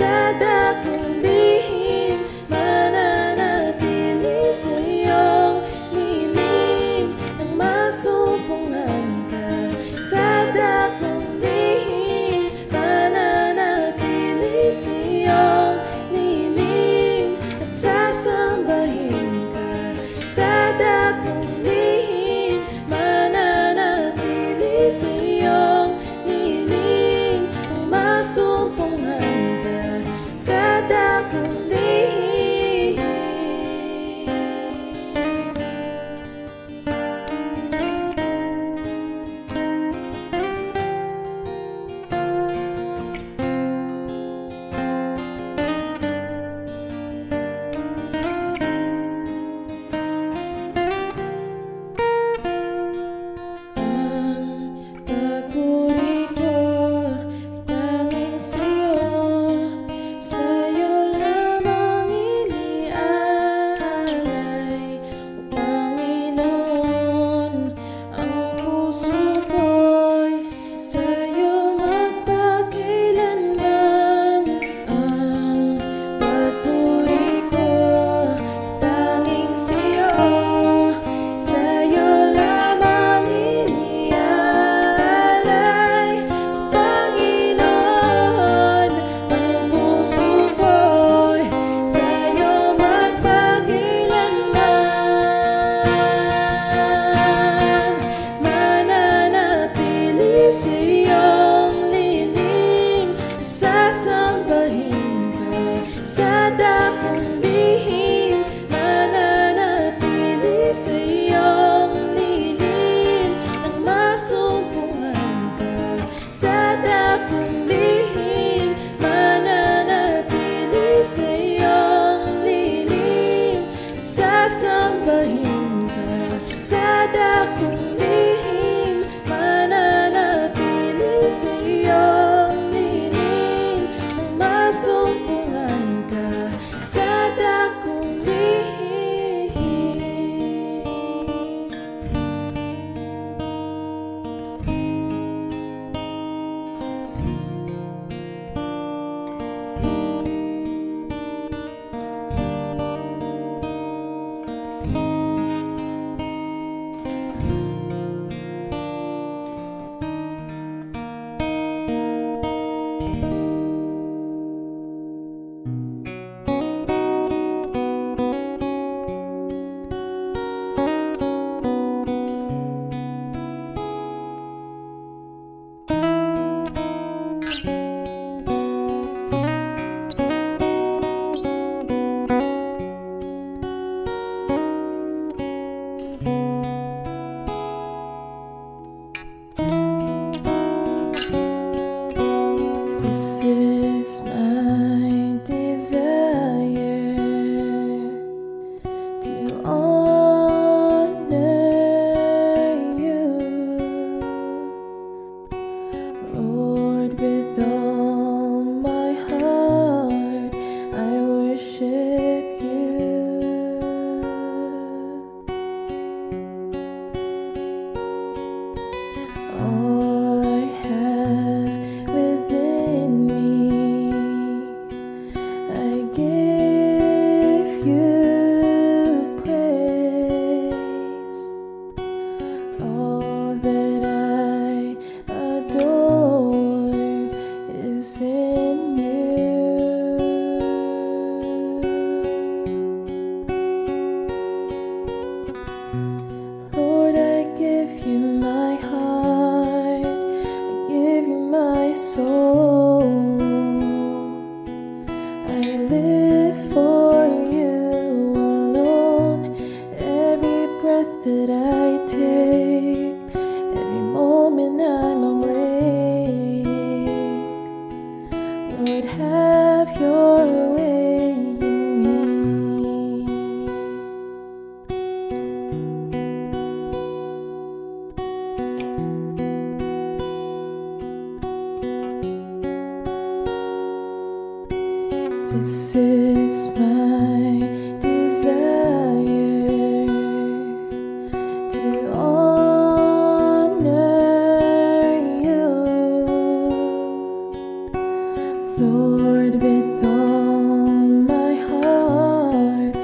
Lord. Lord, with all my heart, I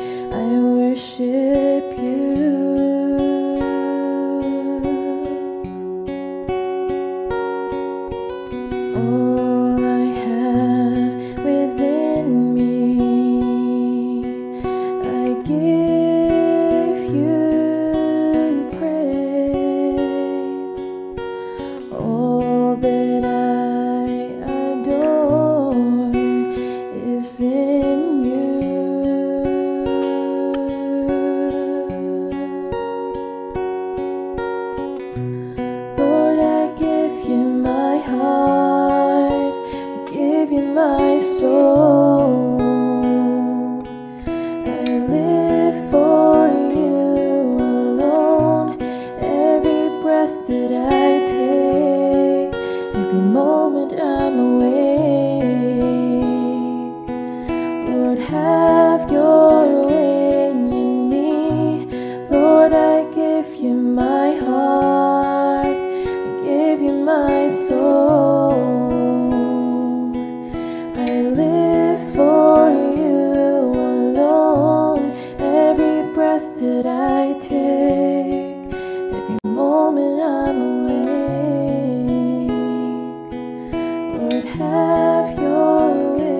worship you. All I have within me, I give you praise. All that in you, Lord, I give you my heart, I give you my soul, I live for you alone. Every breath that I take, every moment I'm awake, have your way in me. Lord, I give you my heart, I give you my soul, I live for you alone. Every breath that I take, every moment I'm awake, Lord, have your way.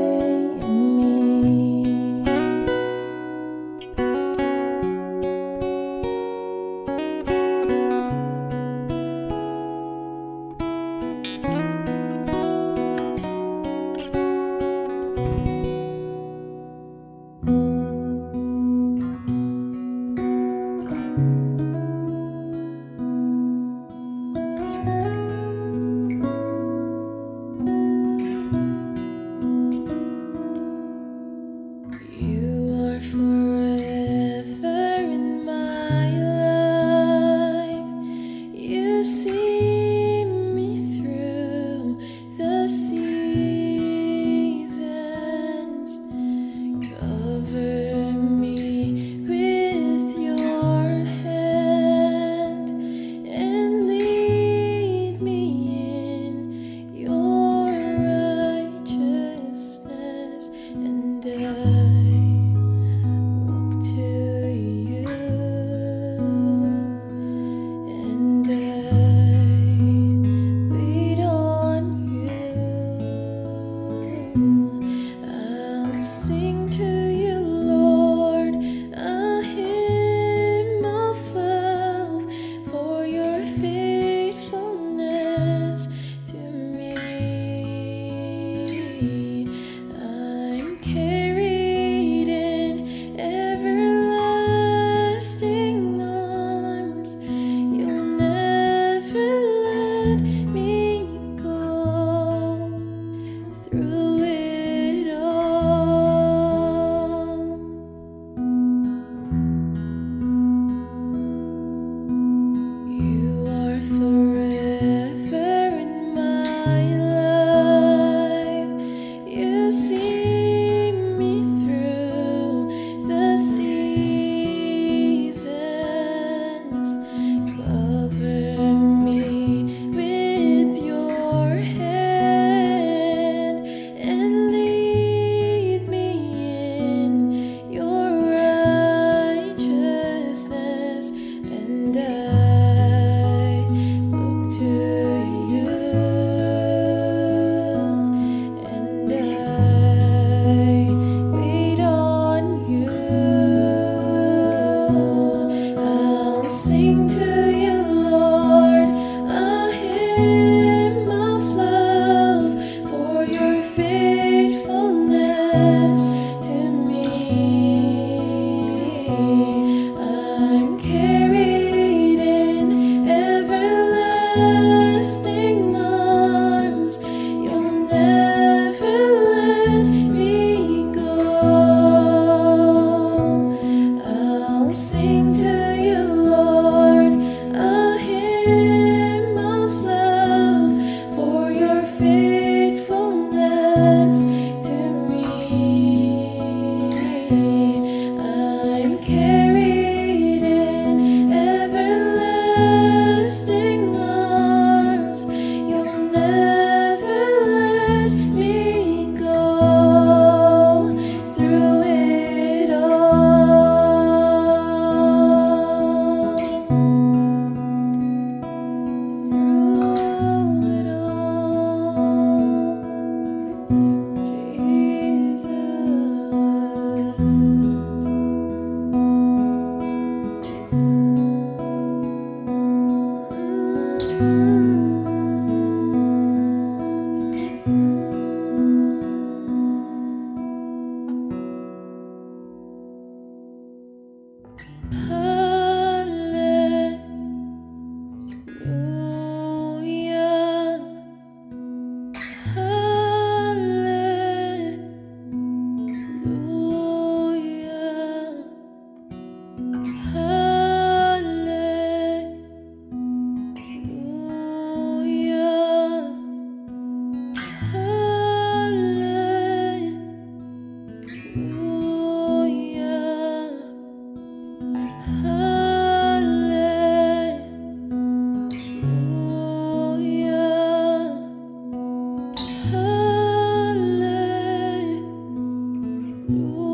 Through it all. Oh,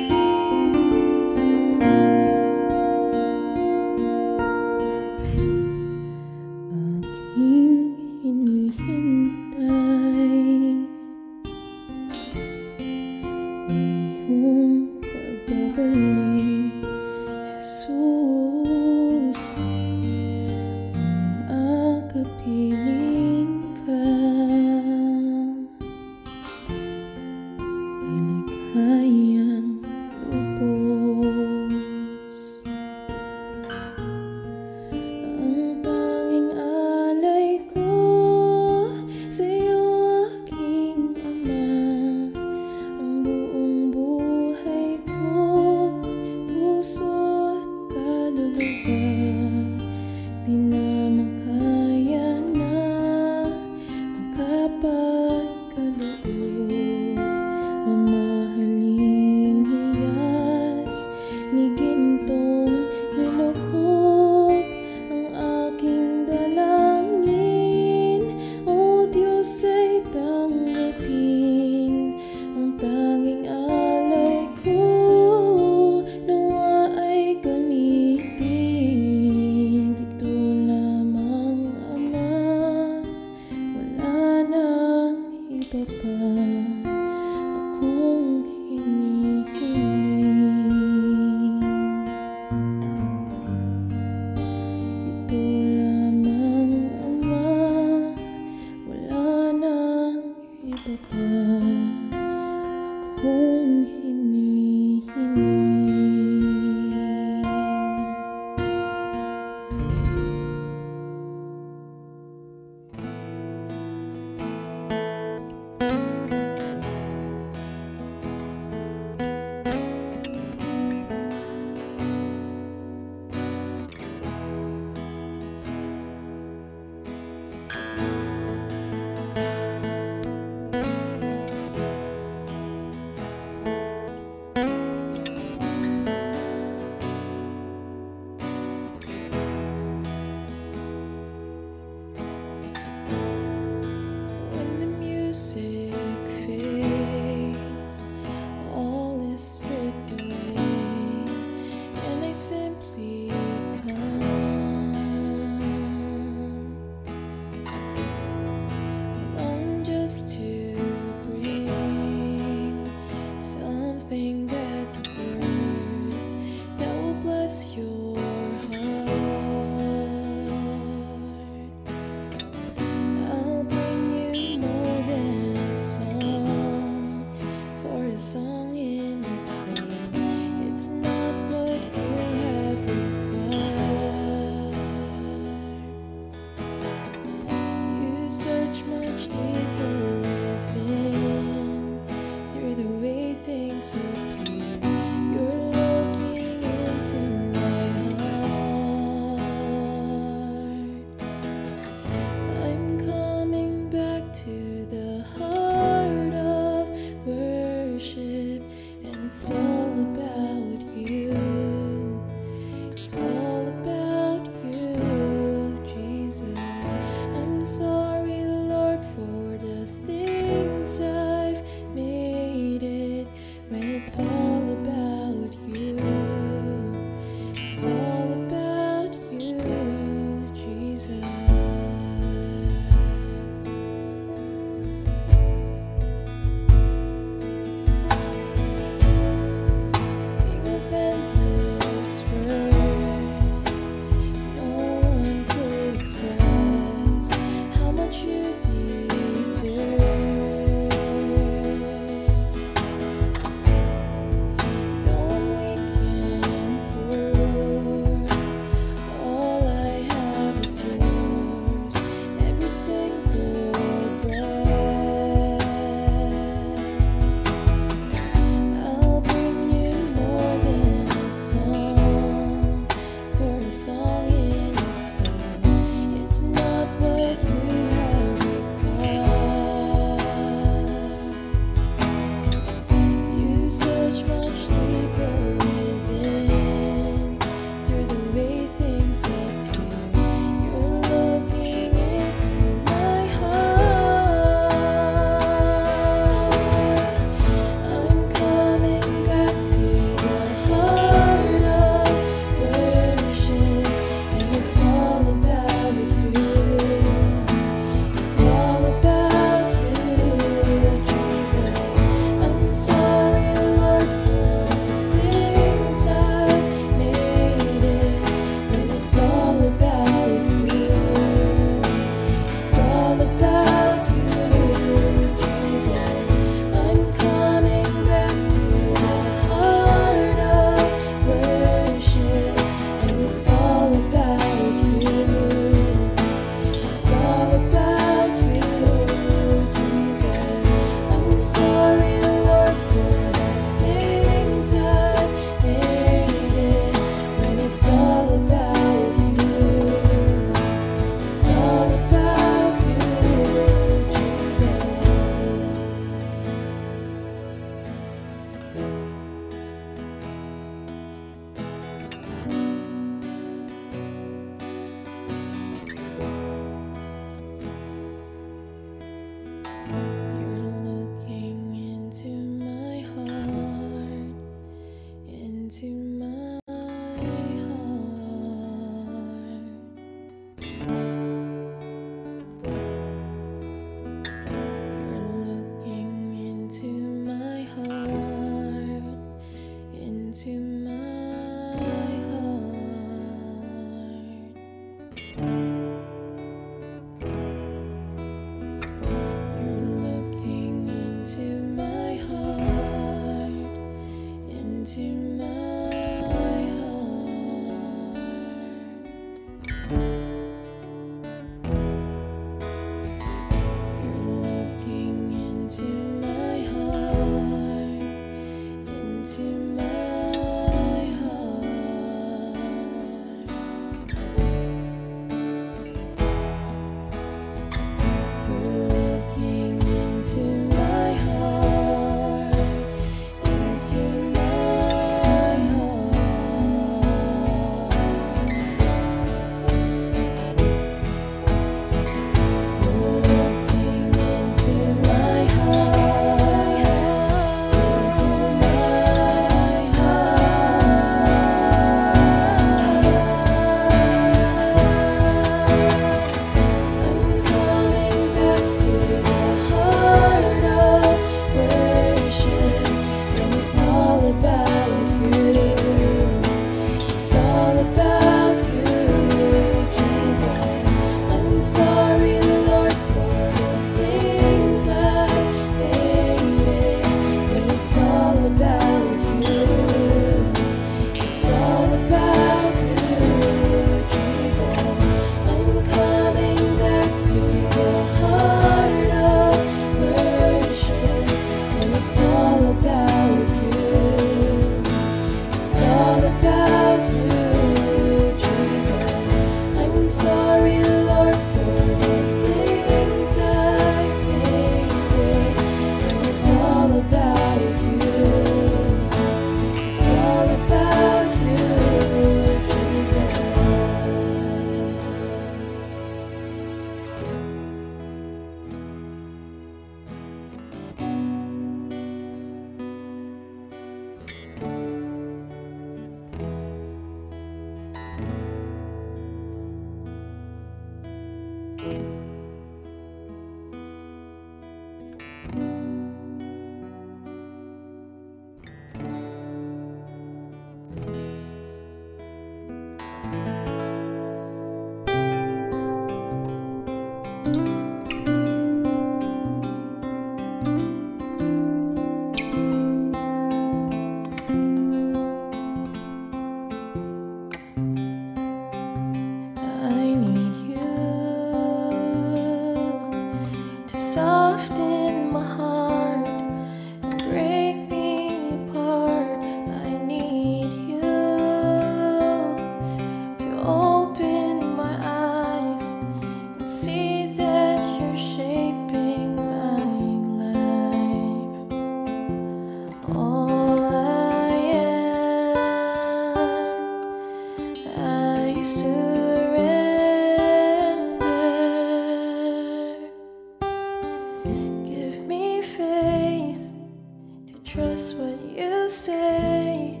trust what you say,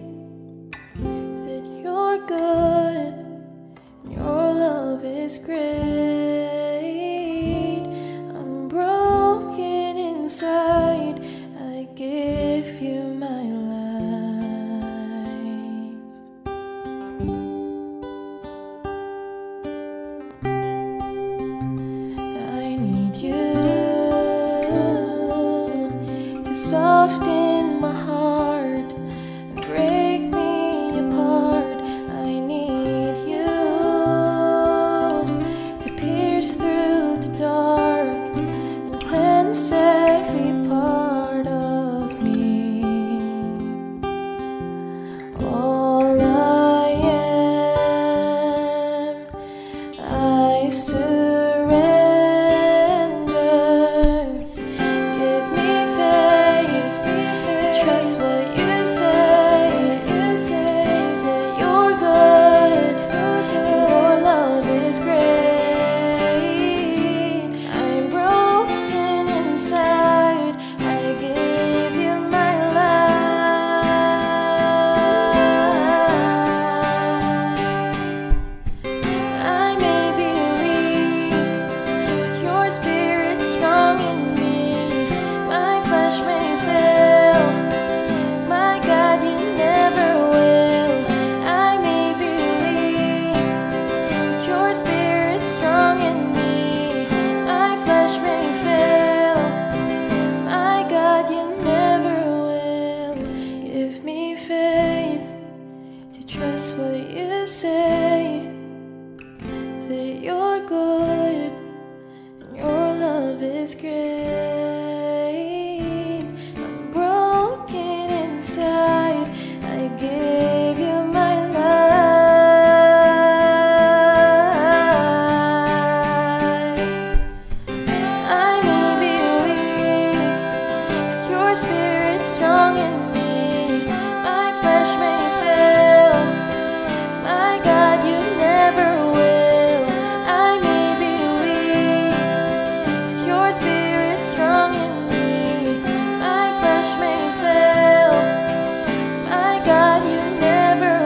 that you're good and your love is great. I'm broken inside, I give you my life. I need you to soften my heart and break me apart. I need you to pierce through the dark and cleanse every part of me. All I am, I surrender. Trust what you say, that you're good and your love is great. I'm broken inside, I give you my life. I may be weak, but your spirit's strong in me. My flesh may fail, God, you never will. I may be weak, but your spirit's strong in me. My flesh may fail, my God, you never will.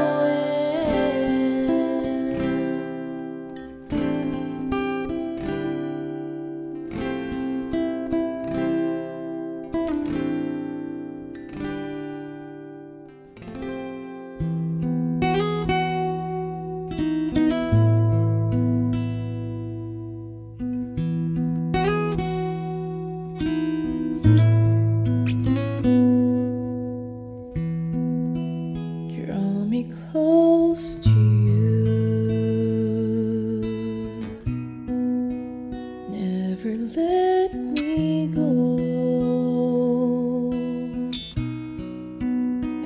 Close to you, never let me go.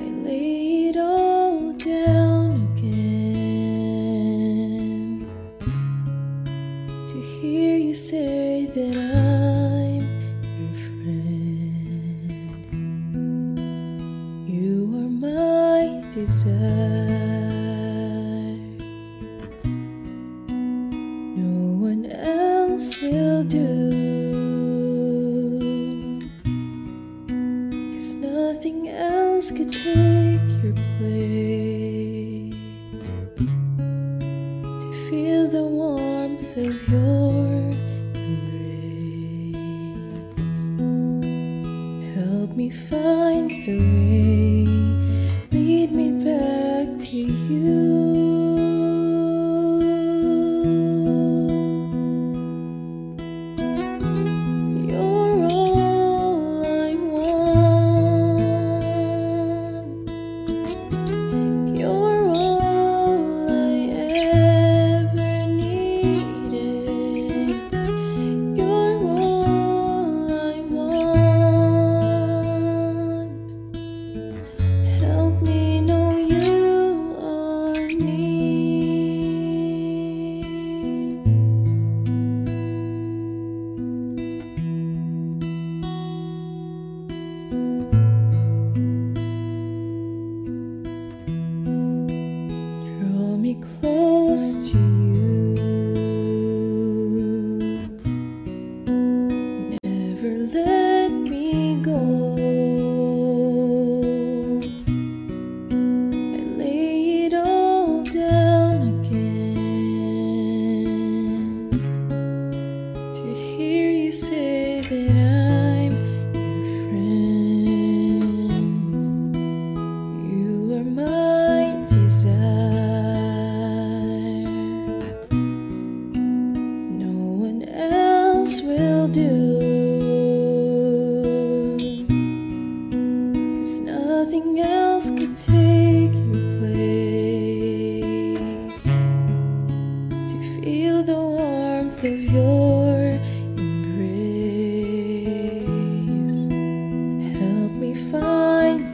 I lay it all down again to hear you say that I'm your friend. You are my desire. Will do, 'cause nothing else could take your place, to feel the warmth of your embrace. Help me find the way, lead me back to you. Help me know you are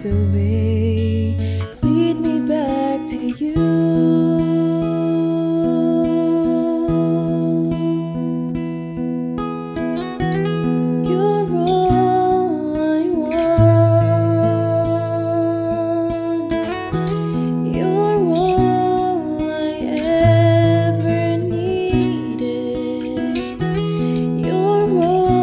the way, lead me back to you. You're all I want, you're all I ever needed, you're all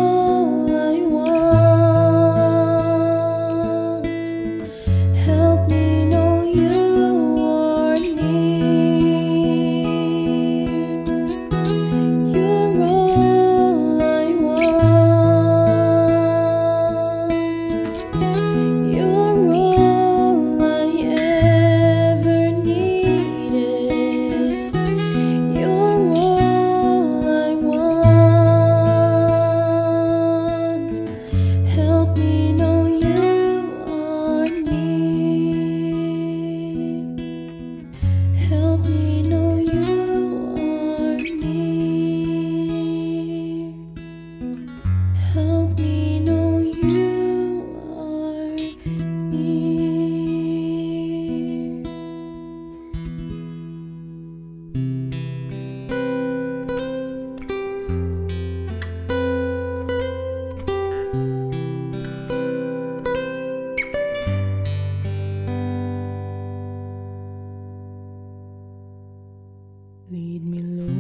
lead me, Lord,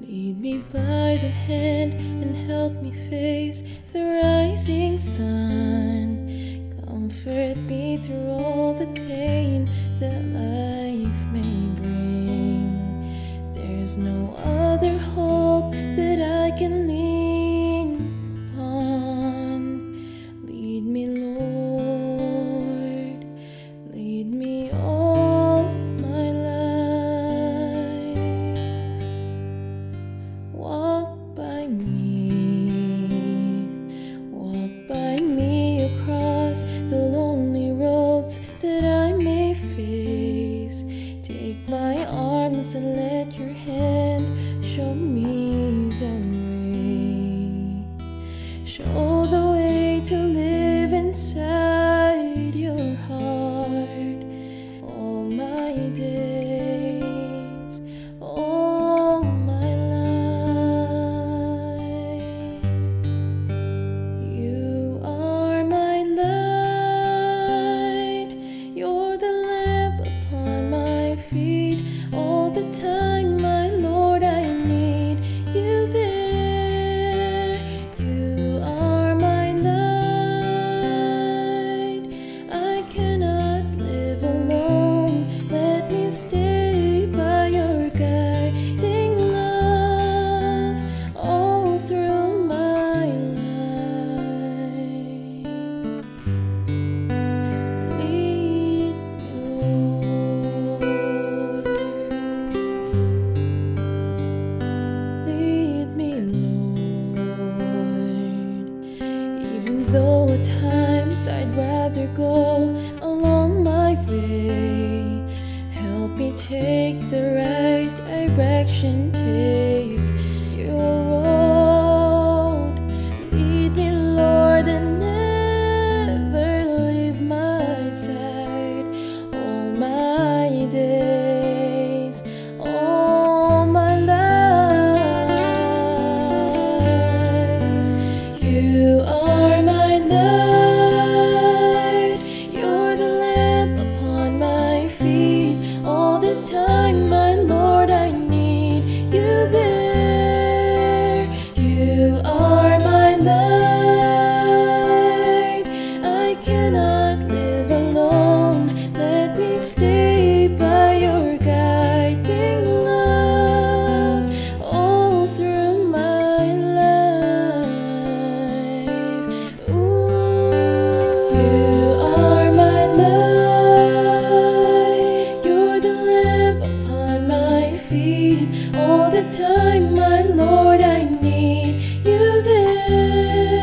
lead me by the hand and help me face the rising sun. Comfort me through all the pain that life may bring. There's no other hope that I can lean upon. Lead me, Lord, lead me on. And let your hand show me the way. Show the way to live inside your heart. All my days, all my life, you are my light. You're the lamp upon my feet. Though at times I'd rather go along my way, help me take the right direction, take your road. Lead me, Lord, and never leave my side. All my days, all my life, you are my light. You're the lamp upon my feet. All the time, my Lord, I need you there. You are my light. I cannot live alone. Let me stay by your guiding love all through my life. Ooh. You are my light, you're the lamp upon my feet. All the time, my Lord, I need you there.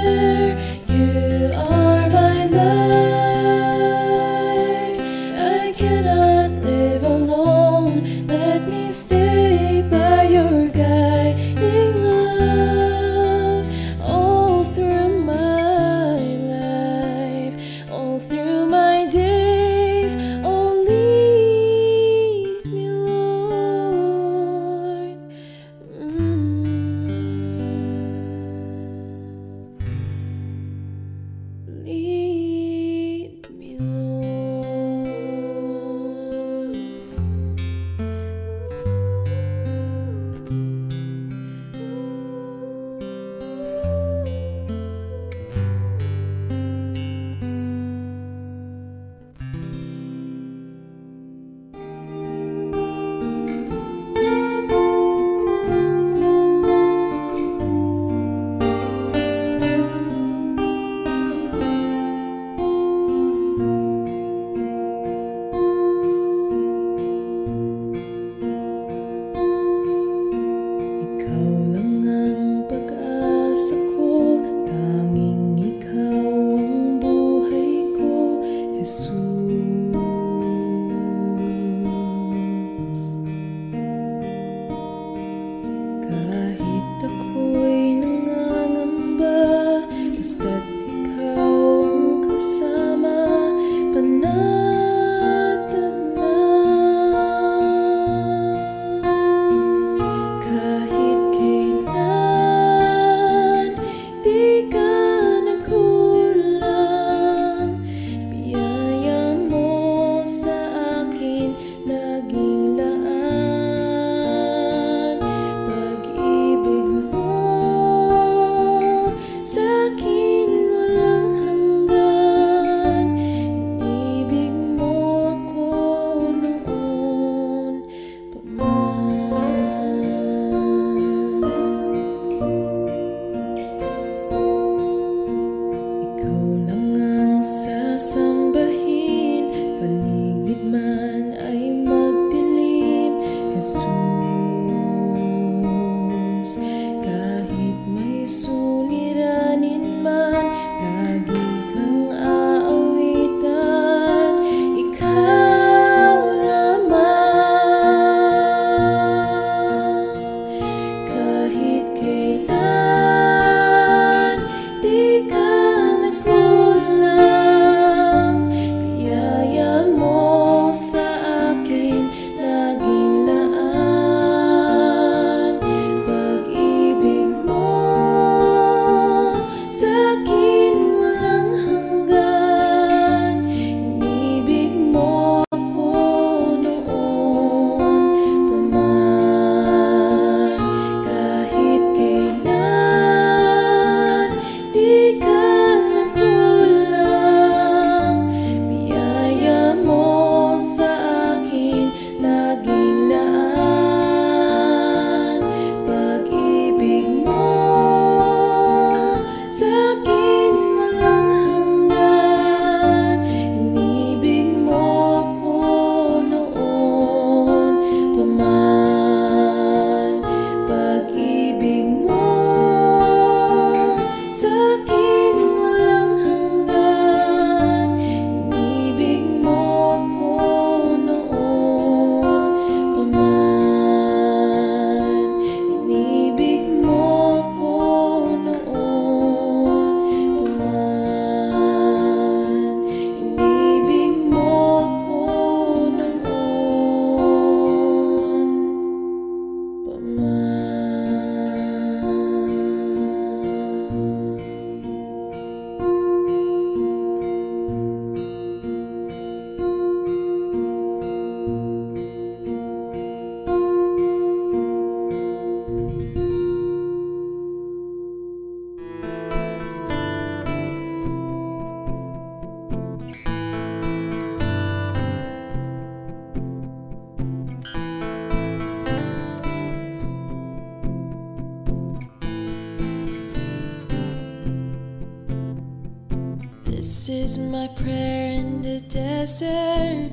This is my prayer in the desert,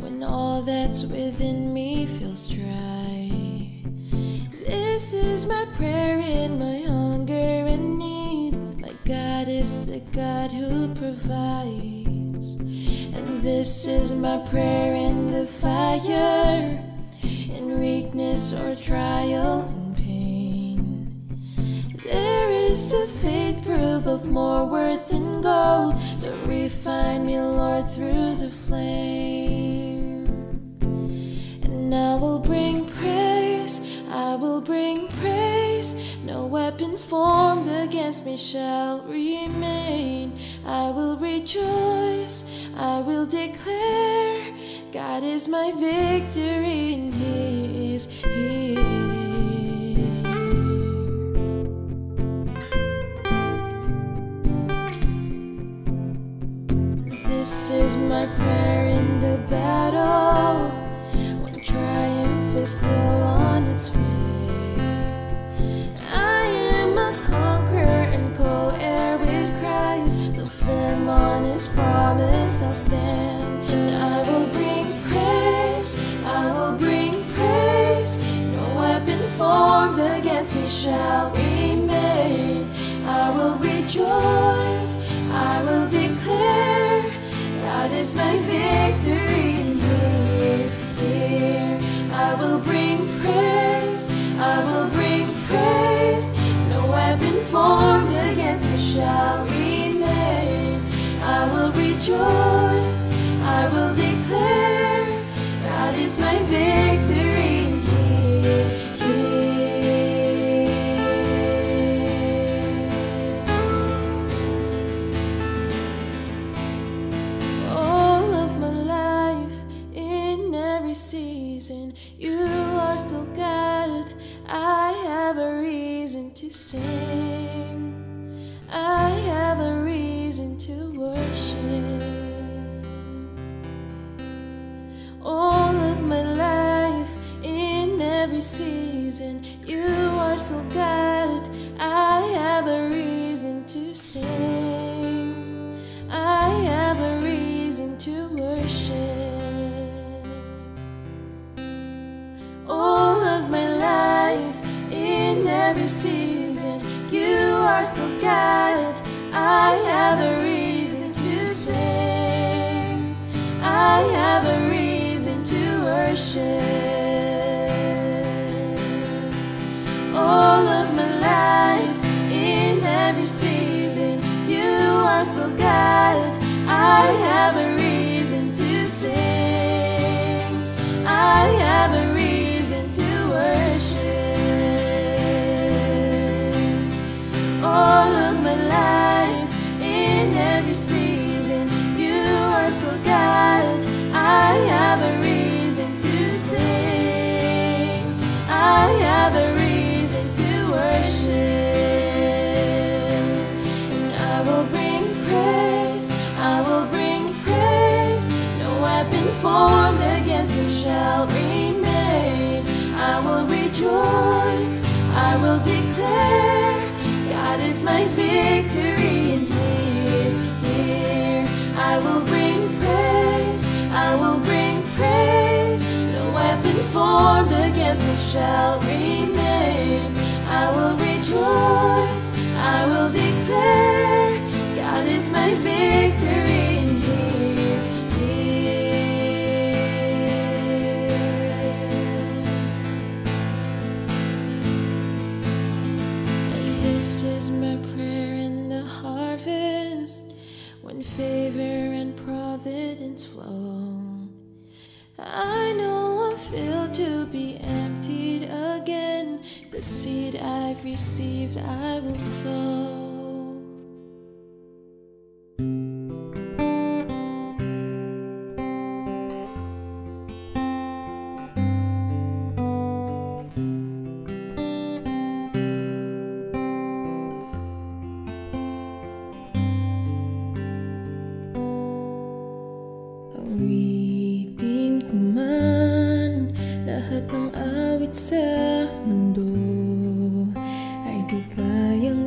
when all that's within me feels dry. This is my prayer in my hunger and need. My God is the God who provides. And this is my prayer in the fire, in weakness or trial and pain. There is a faith proof of more worth than gold, so refine me, Lord, through the flame. And I will bring praise, no weapon formed against me shall remain. I will rejoice, I will declare, God is my victory and He is here. This is my prayer in the battle, when triumph is still on its way. I am a conqueror and co-heir with Christ, so firm on His promise I'll stand. And I will bring praise, no weapon formed against me shall remain. I will rejoice, I will declare, God is my victory and He is here. I will bring praise, I will bring praise, no weapon formed against me shall remain. I will rejoice, I will declare, God is my victory and He is here. Season, You are still God. I have a reason to sing, I have a reason to worship. All of my life, in every season, You are still God. I have a reason to sing, I have a reason to worship. All of my life, in every season, You are still God. I have a reason to sing, I have a reason to worship. All of my life, in every season, You are still God. I have a reason to sing, I have a reason worship. All of my life, in every season, You are still God. I have a reason to sing, I have a reason to worship. And I will bring praise, no weapon formed against me shall remain. I will rejoice, I will declare, God is my victory and He is here. I will bring praise, no weapon formed against me shall remain. I will rejoice, I will declare, God is my victory. This is my prayer in the harvest, when favor and providence flow. I know I'm filled to be emptied again. The seed I've received I will sow. Witin kuman, lahat ng awit sa mundo ay di kayang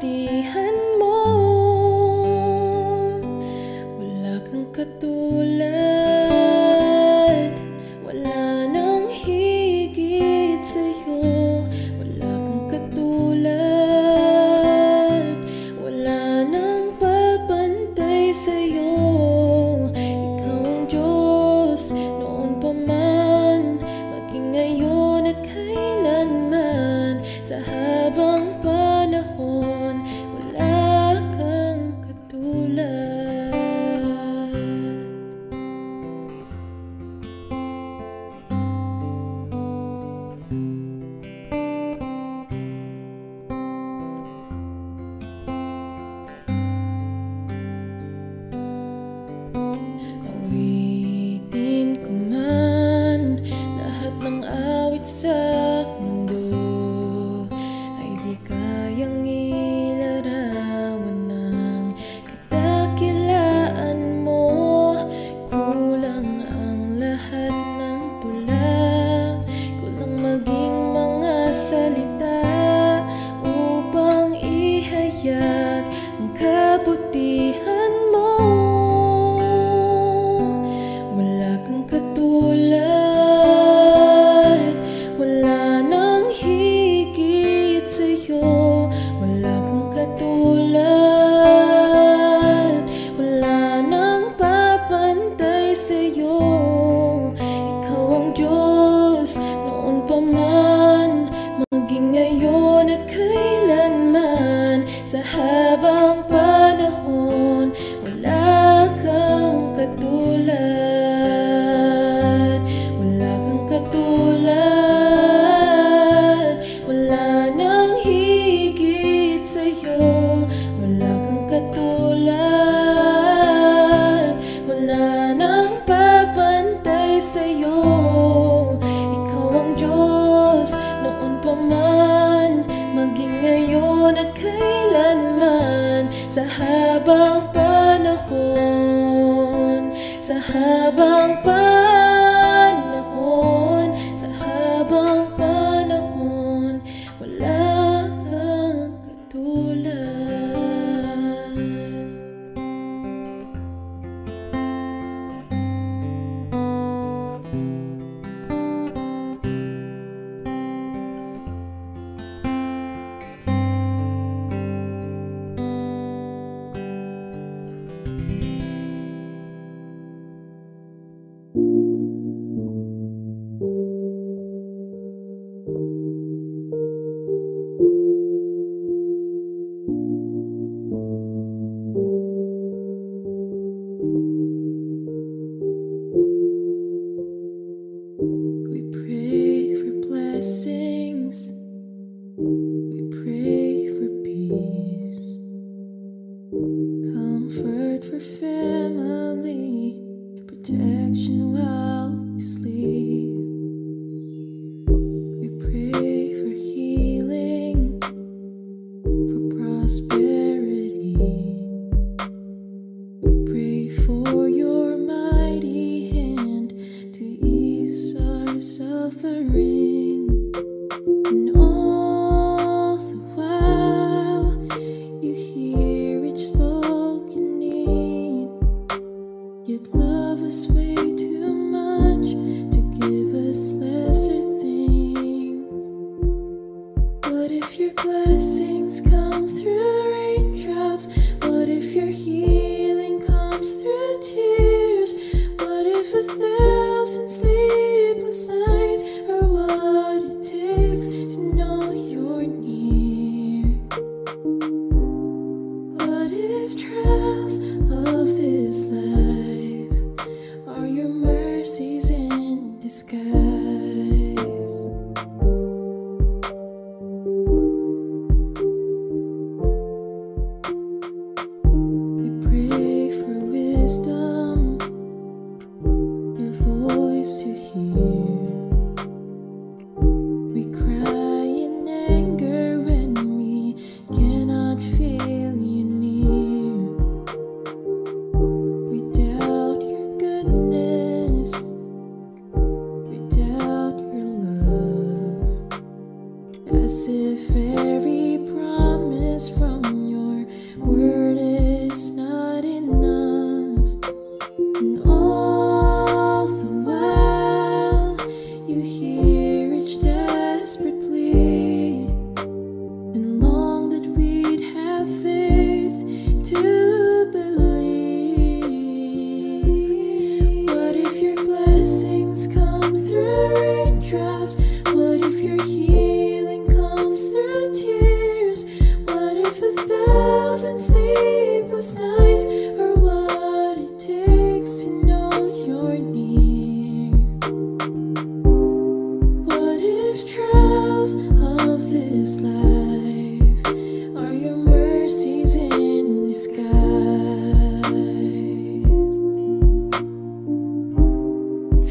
kesaktianmu, wala kang katulad, wala nang higit sa'yo. Wala kang katulad, wala nang papantay sa'yo. Ikaw ang Diyos, noon pa man, maging ngayon at kailanman, sa habang panahon, wala kang katulad. Awitin ko man lahat ng awit sa mundo, ay di kayang ilarawan ng kadakilaan mo. Kulang ang lahat ng tula, kulang maging mga salita upang ihayag ang kabutihan mo. Wala kang katulad, wala nang higit sa'yo. Wala kang katulad, wala nang papantay sa'yo. Ikaw ang Diyos, noon pa man, maging ngayon at kailanman, sa habang panahon, wala kang katulad. Wala kang katulad, wala nang higit sa'yo. Wala kang katulad, wala nang papantay sa'yo. Ikaw ang Diyos, noon pa man, maging ngayon at kailanman, sa habang panahon, sa habang panahon, sa habang panahon, wala kang katulad. We pray for blessings, we pray for peace, comfort for family, protection while we sleep. We pray for healing, for prosperity, we pray for your mighty hand to ease our suffering. And all the while you hear each spoken need, yet love us way too much to give us lesser things. What if your blessings come through raindrops? What if your healing comes through tears? What if 1,000 sleepless nights are what it takes to know you're near? What if trials of this life are your mercies in disguise? We pray for wisdom, your voice. to believe? What if your blessings come through raindrops? What if your healing comes through tears? What if 1,000 sleepless nights are what it takes to know you're near? What if trials of this life are your mercies in disguise?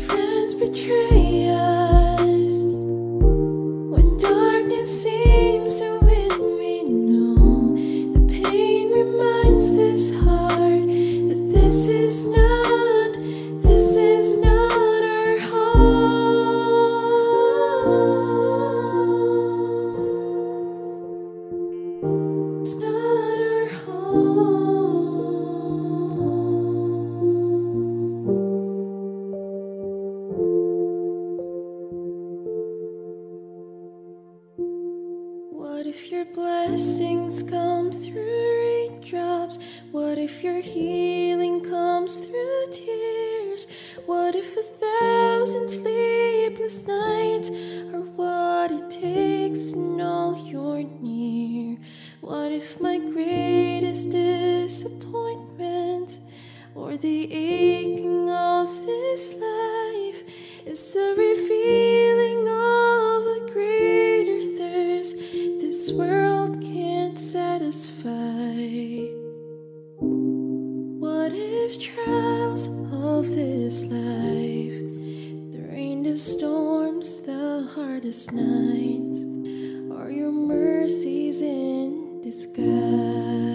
Friends betray us when darkness seems to win. We know the pain reminds this heart that this is not our home. It's not our home. What if your blessings come through raindrops? What if your healing comes through tears? What if 1,000 sleepless nights are what it takes to know you're near? What if my greatest disappointment or the aching of this life is the revealing of a greater thirst this world can't satisfy? What if trials of this life, the rain, the storms, the hardest nights, are your mercies in disguise?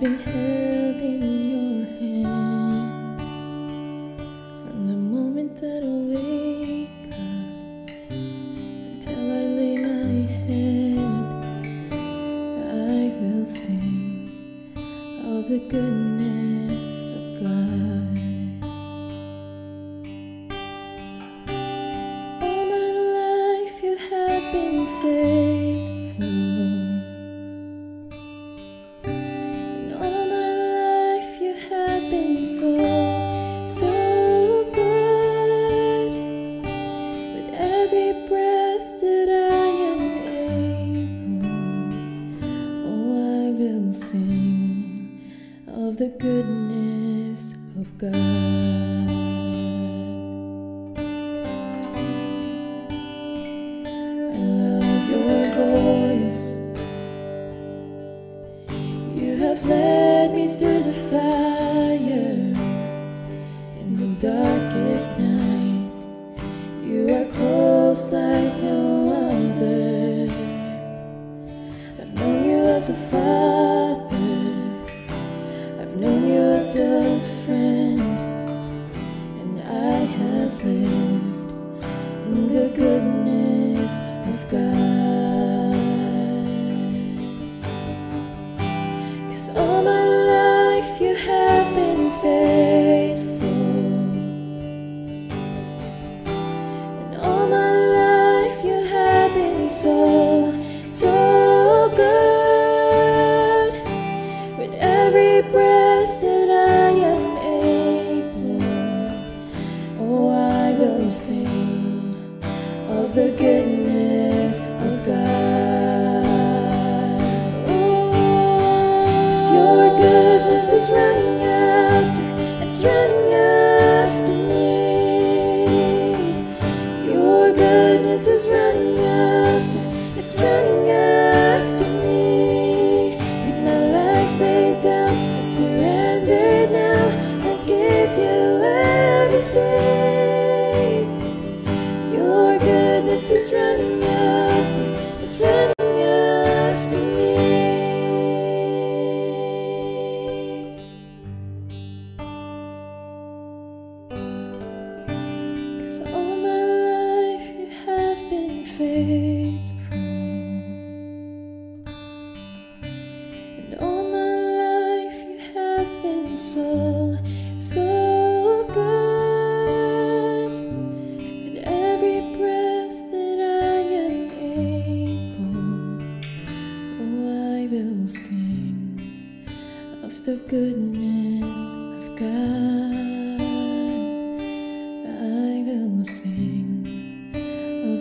Been held in your hands from the moment that I wake up until I lay my head. I will sing of the goodness of God. All my life you have been faithful. Of the goodness of God. I love your voice. You have led me through the fire. In the darkest night, you are close like no other. I've known you as a father, a friend, and I have lived in the goodness of God. 'Cause all my life you have been faithful, and all my life you have been so, so good.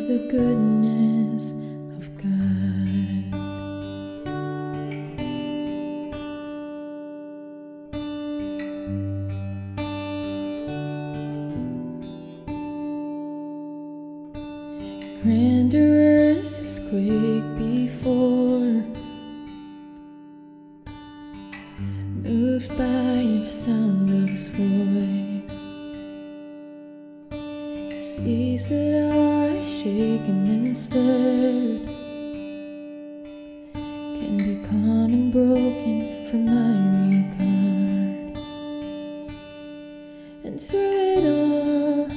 the goodness of God. Grander earth is quake before, moved by the sound of His voice. Seas that are shaken and stirred can be calm and broken from my regard. And through it all,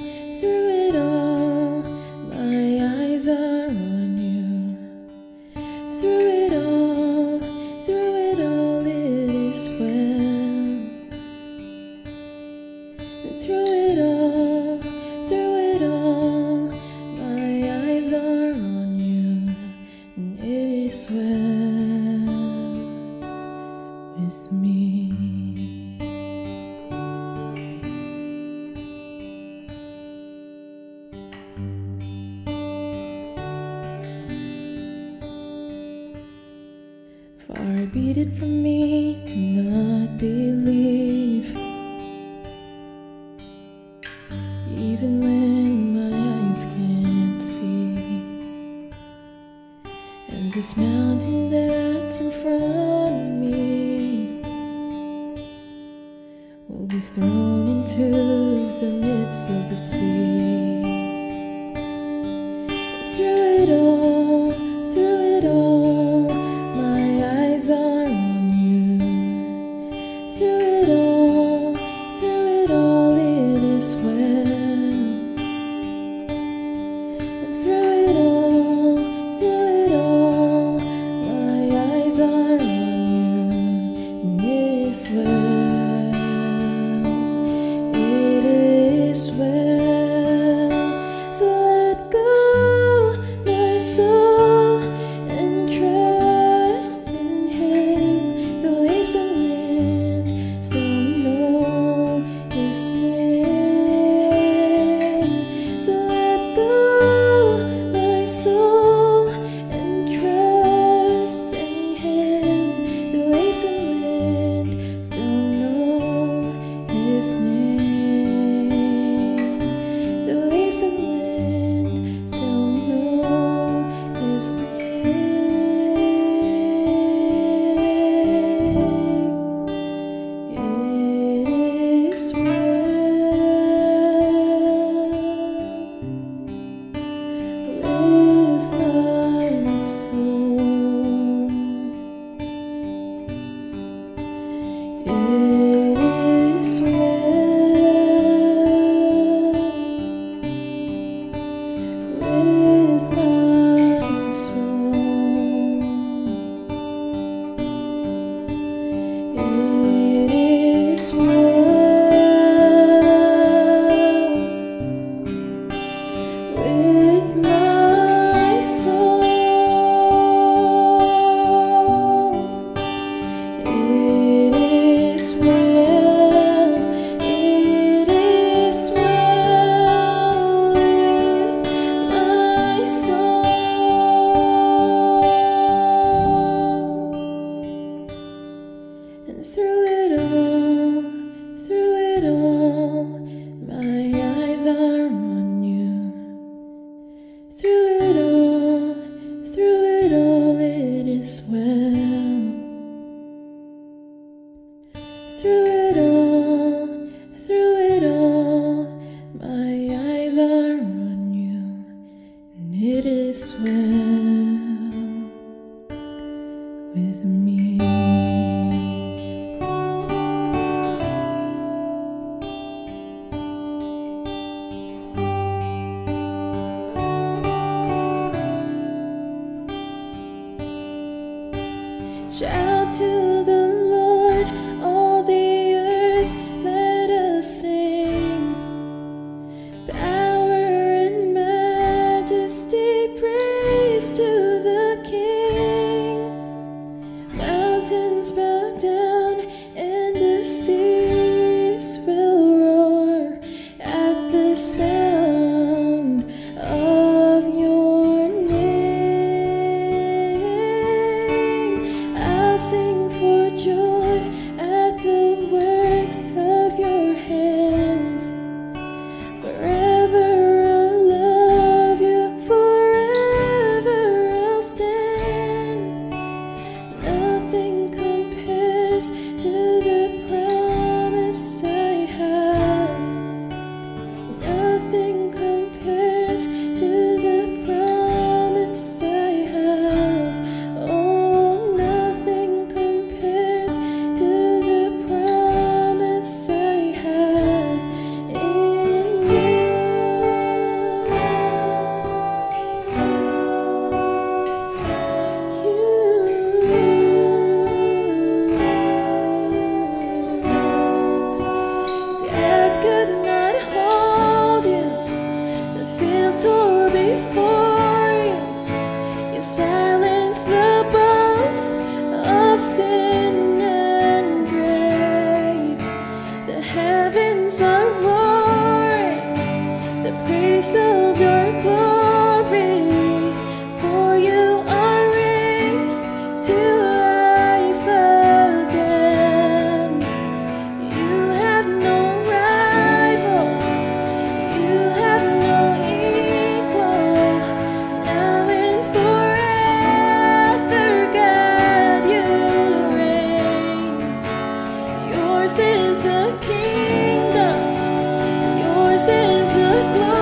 my eyes are on You. Through it all, it is well. And through it all, my eyes are on You, and it is well with me. Far be it from me to not believe, even when my eyes can't see. And this mountain that's in front of me will be thrown into the midst of the sea. And through it all, my eyes are on You. Through it all, it is well. Through it all, my eyes are on You, and it is well, it is well. So let go, my soul, and trust in Him. Though waves and wind still know His name. So let go, my soul, and trust in Him. Though waves and wind still know His name. Though waves and wind still know His name. It is well with my soul. It is well with my soul. It is well with my soul. It is well, it is well with my soul. And through it all, my eyes are on You. Through it all, it is well. Through it all, my eyes are on You, and it is well with me. Shout to the Lord, all the earth, let us sing. Power and majesty, praise to the King. Mountains bow down and the seas will roar at the sound of Your door before you. You silence the boast of sin and grave. The heavens are roaring, the praise of your glory. For you are raised to life again. You have no rival, you have no equal. Now and forever, God, you reign. Yours is the kingdom, yours is the glory.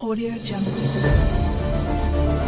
Audio Jungle.